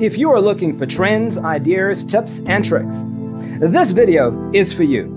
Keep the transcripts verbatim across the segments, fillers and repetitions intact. if you are looking for trends, ideas, tips, and tricks, this video is for you.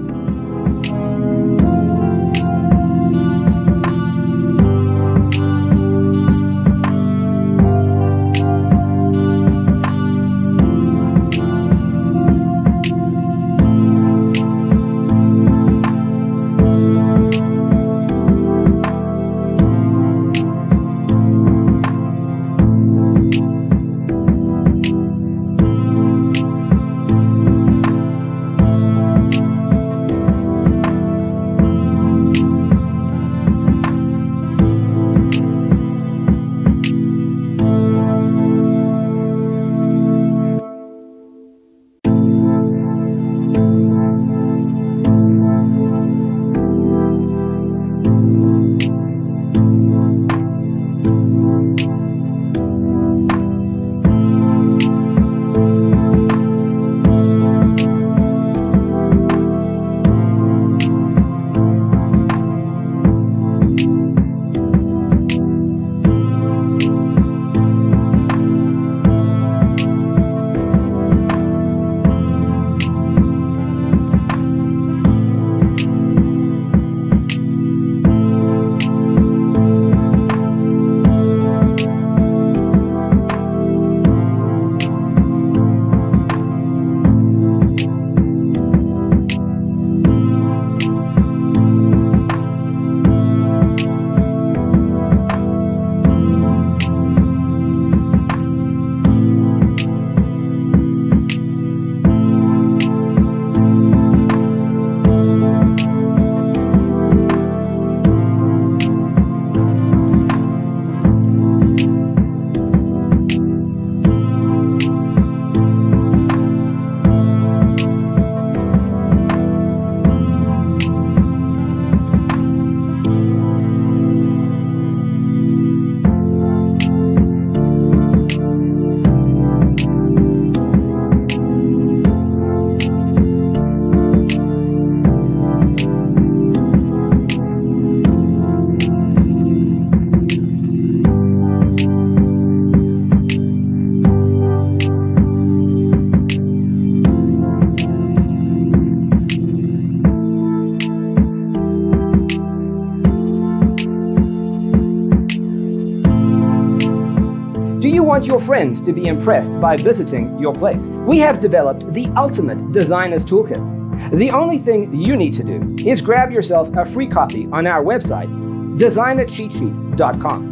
want your friends to be impressed by visiting your place. We have developed the ultimate designer's toolkit. The only thing you need to do is grab yourself a free copy on our website, designer cheat sheet dot com.